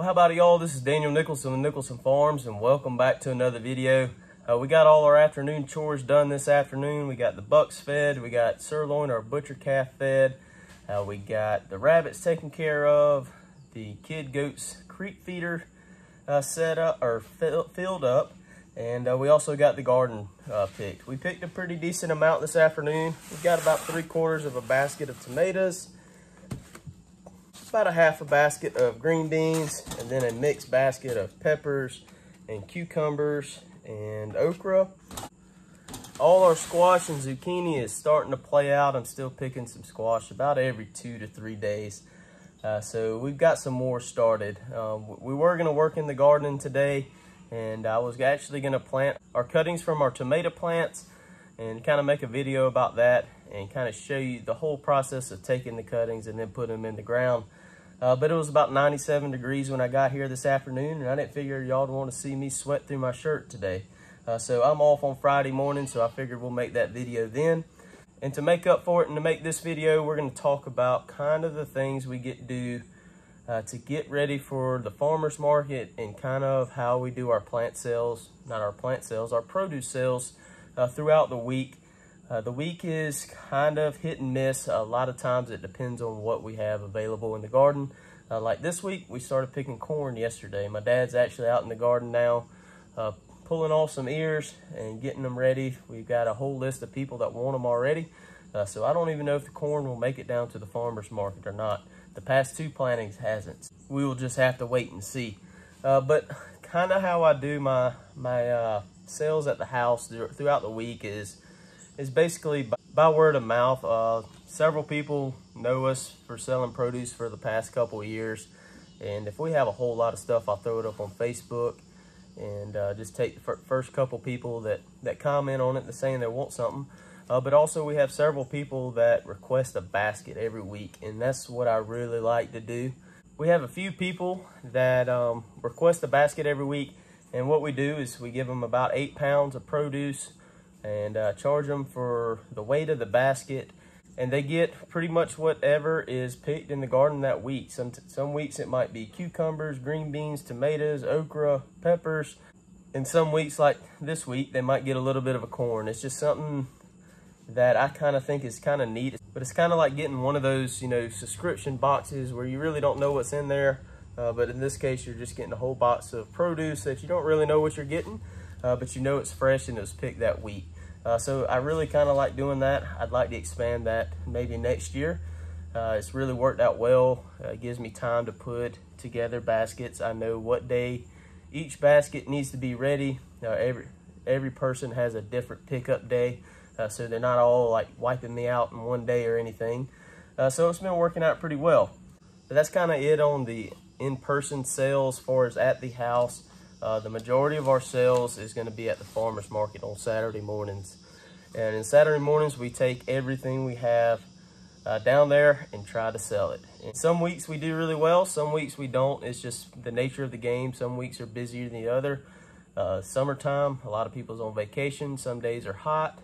Well, how about y'all? This is Daniel Nicholson with Nicholson Farms, and welcome back to another video. We got all our afternoon chores done this afternoon. We got the bucks fed, we got sirloin, our butcher calf fed, we got the rabbits taken care of, the kid goats creek feeder set up or filled up, and we also got the garden picked. We picked a pretty decent amount this afternoon. We've got about 3/4 of a basket of tomatoes, about a half a basket of green beans, and then a mixed basket of peppers and cucumbers and okra. All our squash and zucchini is starting to play out. I'm still picking some squash about every 2 to 3 days. So we've got some more started. We were gonna work in the garden today, and I was actually gonna plant our cuttings from our tomato plants and kind of make a video about that and kind of show you the whole process of taking the cuttings and then putting them in the ground. But it was about 97 degrees when I got here this afternoon, and I didn't figure y'all would want to see me sweat through my shirt today. So I'm off on Friday morning, so I figured we'll make that video then. And to make up for it and to make this video, we're going to talk about kind of the things we do to get ready for the farmer's market, and kind of how we do our plant sales, our produce sales throughout the week. The week is kind of hit and miss. A lot of times it depends on what we have available in the garden. Like this week, we started picking corn yesterday. My dad's actually out in the garden now, pulling off some ears and getting them ready. We've got a whole list of people that want them already. So I don't even know if the corn will make it down to the farmer's market or not. The past 2 plantings hasn't. We will just have to wait and see. But kind of how I do my sales at the house throughout the week is basically by word of mouth. Several people know us for selling produce for the past couple of years, and if we have a whole lot of stuff, I'll throw it up on Facebook and just take the first couple people that comment on it, and saying they want something. But also we have several people that request a basket every week, and that's what I really like to do. We have a few people that request a basket every week, and what we do is we give them about 8 pounds of produce and charge them for the weight of the basket, and they get pretty much whatever is picked in the garden that week. Some weeks it might be cucumbers, green beans, tomatoes, okra, peppers, and some weeks, like this week, they might get a little bit of a corn. It's just something that I kind of think is kind of neat, but it's kind of like getting one of those, you know, subscription boxes where you really don't know what's in there, but in this case, you're just getting a whole box of produce that you don't really know what you're getting, but you know it's fresh and it was picked that week. So I really kind of like doing that. I'd like to expand that maybe next year. It's really worked out well. It gives me time to put together baskets. I know what day each basket needs to be ready. Every person has a different pickup day, so they're not all like wiping me out in one day or anything. So it's been working out pretty well. But that's kind of it on the in-person sales as far as at the house. The majority of our sales is going to be at the farmer's market on Saturday mornings. And in Saturday mornings, we take everything we have down there and try to sell it. And some weeks we do really well, some weeks we don't. It's just the nature of the game. Some weeks are busier than the other. Summertime, a lot of people's on vacation. Some days are hot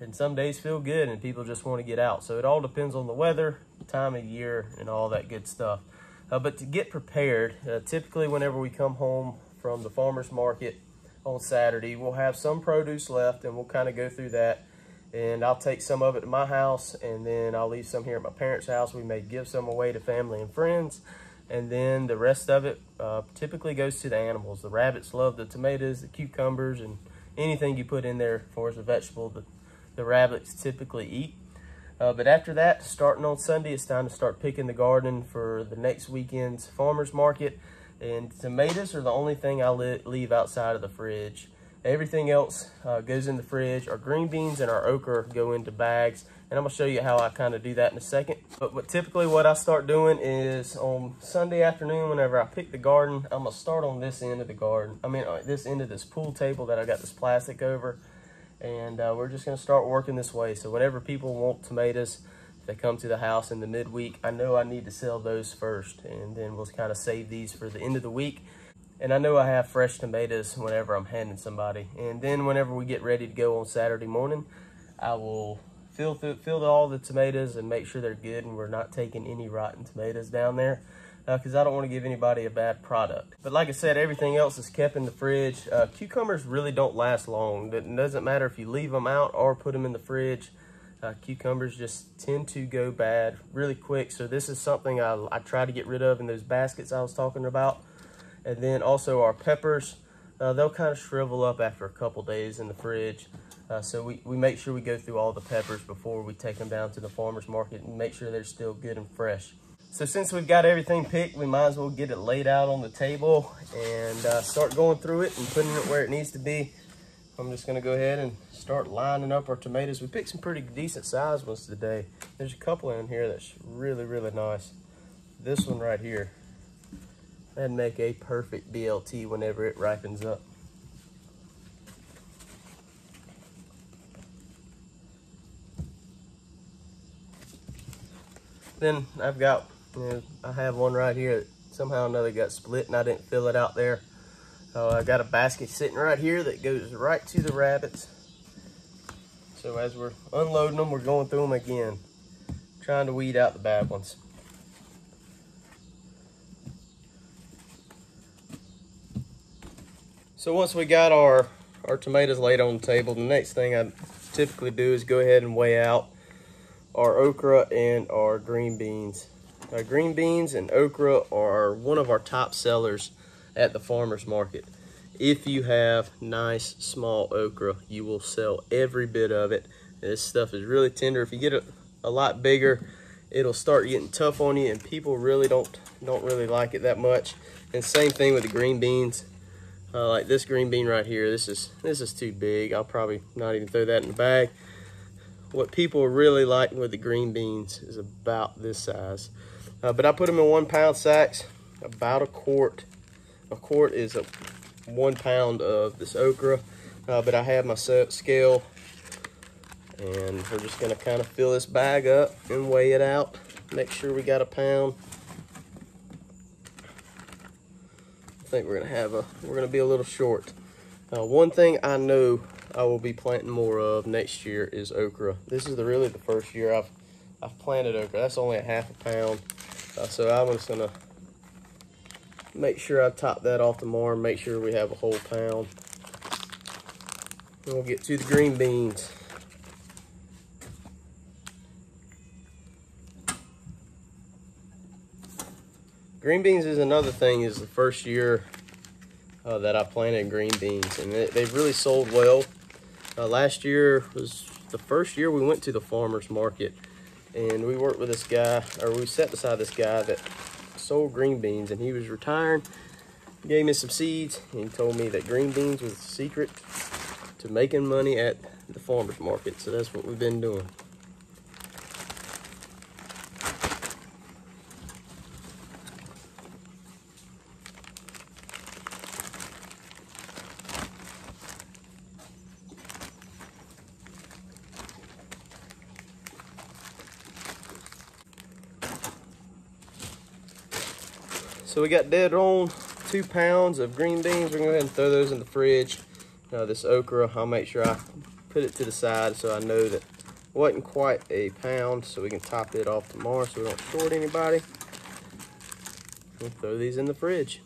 and some days feel good and people just want to get out. So it all depends on the weather, time of year, and all that good stuff. But to get prepared, typically whenever we come home from the farmer's market on Saturday, we'll have some produce left, and we'll kind of go through that, and I'll take some of it to my house, and then I'll leave some here at my parents' house. We may give some away to family and friends, and then the rest of it typically goes to the animals. The rabbits love the tomatoes, the cucumbers, and anything you put in there for as a vegetable, the rabbits typically eat. But after that, starting on Sunday, it's time to start picking the garden for the next weekend's farmer's market. And tomatoes are the only thing I leave outside of the fridge. Everything else goes in the fridge. Our green beans and our okra go into bags, and I'm gonna show you how I kind of do that in a second. But typically what I start doing is on Sunday afternoon, whenever I pick the garden, I'm gonna start on this end of the garden. I mean, this end of this pool table that I got this plastic over, and we're just gonna start working this way. So whenever people want tomatoes, they come to the house in the midweek, I know I need to sell those first, and then we'll kind of save these for the end of the week. And I know I have fresh tomatoes whenever I'm handing somebody. And then whenever we get ready to go on Saturday morning, I will fill all the tomatoes and make sure they're good and we're not taking any rotten tomatoes down there. because I don't want to give anybody a bad product. But like I said, everything else is kept in the fridge. Cucumbers really don't last long. It doesn't matter if you leave them out or put them in the fridge. Cucumbers just tend to go bad really quick. So this is something I try to get rid of in those baskets I was talking about. And then also our peppers, they'll kind of shrivel up after a couple days in the fridge. So we make sure we go through all the peppers before we take them down to the farmer's market and make sure they're still good and fresh. So since we've got everything picked, we might as well get it laid out on the table and start going through it and putting it where it needs to be. I'm just gonna go ahead and start lining up our tomatoes. We picked some pretty decent sized ones today. There's a couple in here that's really, really nice. This one right here, that'd make a perfect BLT whenever it ripens up. Then I've got, I have one right here that somehow or another got split and I didn't fill it out there. I got a basket sitting right here that goes right to the rabbits. So as we're unloading them, we're going through them again, trying to weed out the bad ones. So once we got our tomatoes laid on the table, the next thing I typically do is go ahead and weigh out our okra and our green beans. Our green beans and okra are one of our top sellers at the farmer's market. If you have nice small okra, you will sell every bit of it. This stuff is really tender. If you get a lot bigger, it'll start getting tough on you and people really don't really like it that much. And same thing with the green beans. Like this green bean right here, this is too big. I'll probably not even throw that in the bag. What people really like with the green beans is about this size. But I put them in 1 pound sacks, about a quart. A quart is 1 pound of this okra, but I have my scale and we're just gonna kind of fill this bag up and weigh it out. Make sure we got a pound. I think we're gonna be a little short. One thing I know I will be planting more of next year is okra. This is really the first year I've planted okra. That's only a half a pound. So I'm just gonna make sure I top that off tomorrow and make sure we have a whole pound. And we'll get to the green beans. Green beans is another thing, is the first year that I planted green beans and they've really sold well. Last year was the first year we went to the farmer's market and we worked with this guy, or we sat beside this guy that sold green beans and he was retiring. He gave me some seeds and he told me that green beans was the secret to making money at the farmer's market. So that's what we've been doing. So we got dead on 2 pounds of green beans. We're gonna go ahead and throw those in the fridge. This okra, I'll make sure I put it to the side so I know that it wasn't quite a pound, so we can top it off tomorrow so we don't short anybody. We'll throw these in the fridge.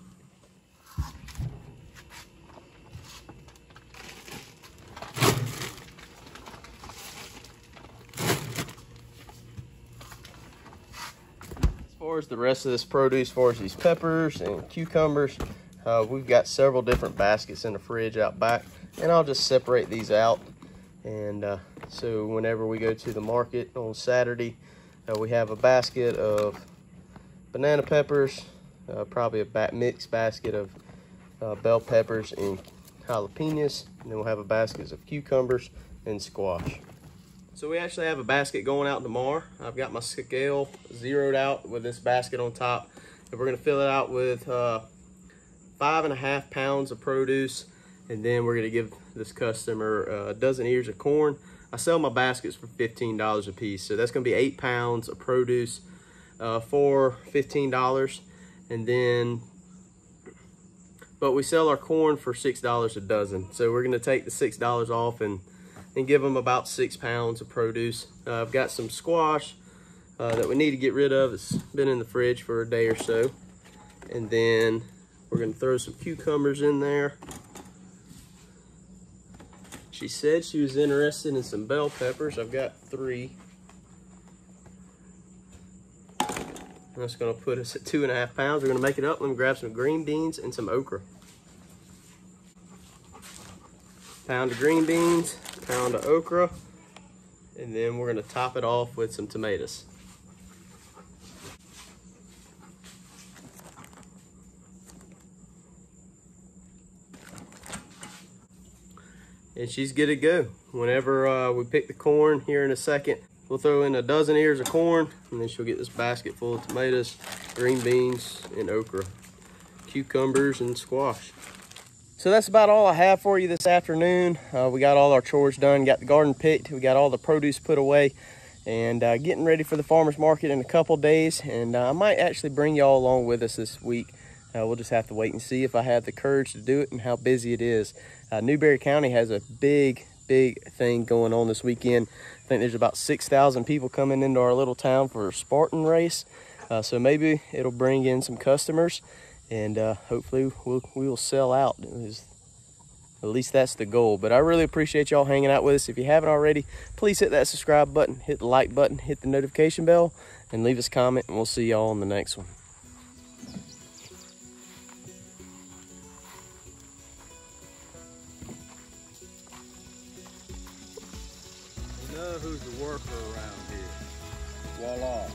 The rest of this produce, as far as these peppers and cucumbers, we've got several different baskets in the fridge out back, and I'll just separate these out. And so whenever we go to the market on Saturday, we have a basket of banana peppers, probably a mixed basket of bell peppers and jalapenos, and then we'll have a basket of cucumbers and squash. So we actually have a basket going out tomorrow. I've got my scale zeroed out with this basket on top. And we're gonna fill it out with 5.5 pounds of produce. And then we're gonna give this customer a dozen ears of corn. I sell my baskets for $15 a piece. So that's gonna be 8 pounds of produce for $15. And then, but we sell our corn for $6 a dozen. So we're gonna take the $6 off and give them about 6 pounds of produce. I've got some squash that we need to get rid of. It's been in the fridge for a day or so. And then we're gonna throw some cucumbers in there. She said she was interested in some bell peppers. I've got 3. That's gonna put us at 2.5 pounds. We're gonna make it up. Let me grab some green beans and some okra. Pound of green beans, pound of okra, and then we're gonna top it off with some tomatoes. And she's good to go. Whenever we pick the corn here in a second, we'll throw in a dozen ears of corn, and then she'll get this basket full of tomatoes, green beans, and okra, cucumbers, and squash. So that's about all I have for you this afternoon. We got all our chores done, got the garden picked, we got all the produce put away, and getting ready for the farmer's market in a couple days. And I might actually bring y'all along with us this week. We'll just have to wait and see if I have the courage to do it and how busy it is. Newberry County has a big thing going on this weekend. I think there's about 6,000 people coming into our little town for a Spartan race. So maybe it'll bring in some customers, and hopefully we will sell out. At least that's the goal. But I really appreciate y'all hanging out with us. If you haven't already, please hit that subscribe button, hit the like button, hit the notification bell, and leave us a comment, and we'll see y'all on the next one. Who's the worker around here? Voila.